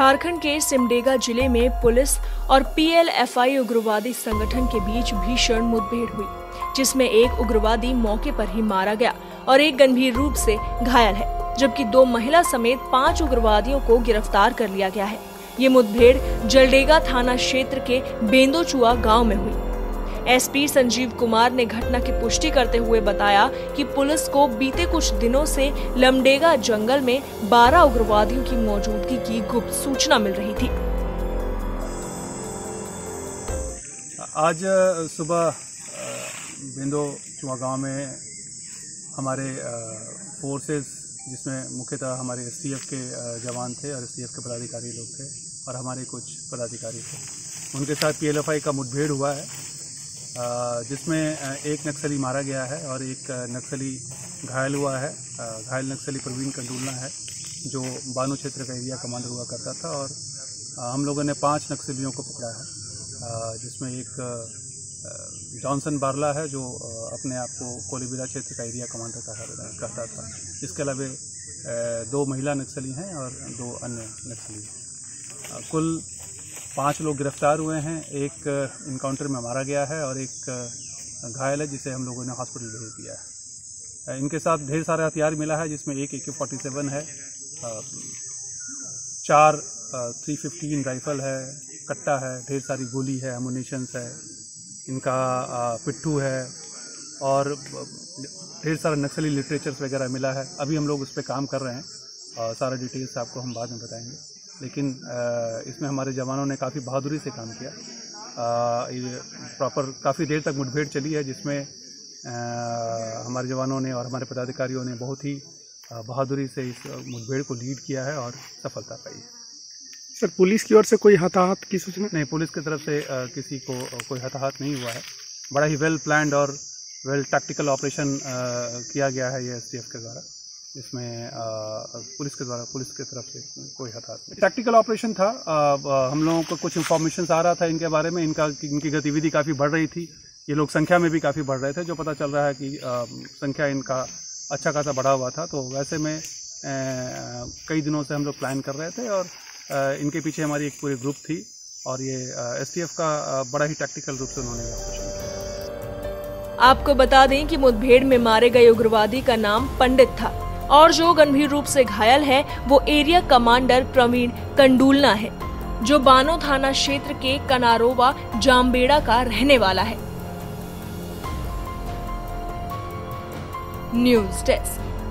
झारखंड के सिमडेगा जिले में पुलिस और पीएलएफआई उग्रवादी संगठन के बीच भीषण मुठभेड़ हुई, जिसमें एक उग्रवादी मौके पर ही मारा गया और एक गंभीर रूप से घायल है, जबकि 2 महिला समेत 5 उग्रवादियों को गिरफ्तार कर लिया गया है। ये मुठभेड़ जलडेगा थाना क्षेत्र के बेंदोचुआ गाँव में हुई। एसपी संजीव कुमार ने घटना की पुष्टि करते हुए बताया कि पुलिस को बीते कुछ दिनों से लमडेगा जंगल में 12 उग्रवादियों की मौजूदगी की गुप्त सूचना मिल रही थी। आज सुबह बेंदोचुआ गांव में हमारे फोर्सेस, जिसमें मुख्यतः हमारे STF के जवान थे और STF के पदाधिकारी लोग थे और हमारे कुछ पदाधिकारी थे, उनके साथ PLFI का मुठभेड़ हुआ है, जिसमें एक नक्सली मारा गया है और एक नक्सली घायल हुआ है। घायल नक्सली प्रवीण कंडुलना है, जो बानो क्षेत्र का एरिया कमांडर हुआ करता था, और हम लोगों ने 5 नक्सलियों को पकड़ा है, जिसमें एक जॉनसन बारला है, जो अपने आप को कोलीबिरा क्षेत्र का एरिया कमांडर करता था। इसके अलावा 2 महिला नक्सली हैं और 2 अन्य नक्सली हैं। कुल 5 लोग गिरफ्तार हुए हैं, एक इनकाउंटर में मारा गया है और एक घायल है, जिसे हम लोगों ने हॉस्पिटल भेज दिया है। इनके साथ ढेर सारे हथियार मिला है, जिसमें एक AK-47 है, 4 .315 राइफल है, कट्टा है, ढेर सारी गोली है, एमुनेशंस है, इनका पिट्ठू है और ढेर सारा नक्सली लिटरेचर्स वगैरह मिला है। अभी हम लोग उस पर काम कर रहे हैं और सारा डिटेल्स आपको हम बाद में बताएंगे, लेकिन इसमें हमारे जवानों ने काफ़ी बहादुरी से काम किया। प्रॉपर काफ़ी देर तक मुठभेड़ चली है, जिसमें हमारे जवानों ने और हमारे पदाधिकारियों ने बहुत ही बहादुरी से इस मुठभेड़ को लीड किया है और सफलता पाई है। सर, पुलिस की ओर से कोई हताहत की सूचना नहीं? पुलिस की तरफ से किसी को कोई हताहत नहीं हुआ है। बड़ा ही वेल प्लान्ड और वेल टैक्टिकल ऑपरेशन किया गया है ये STF के द्वारा, इसमें पुलिस के तरफ से कोई हताहत नहीं। टैक्टिकल ऑपरेशन था। हम लोगों को कुछ इन्फॉर्मेशन आ रहा था इनके बारे में, इनकी गतिविधि काफ़ी बढ़ रही थी, ये लोग संख्या में भी काफ़ी बढ़ रहे थे, जो पता चल रहा है कि संख्या इनका अच्छा खासा बढ़ा हुआ था। तो वैसे में कई दिनों से हम लोग प्लान कर रहे थे और इनके पीछे हमारी एक पूरी ग्रुप थी और ये STF का बड़ा ही टैक्टिकल रूप से उन्होंने ऑपरेशन किया। आपको बता दें कि मुठभेड़ में मारे गए उग्रवादी का नाम पंडित था और जो गंभीर रूप से घायल है वो एरिया कमांडर प्रवीण कंडुलना है, जो बानो थाना क्षेत्र के कनारोवा जामबेड़ा का रहने वाला है। News desk.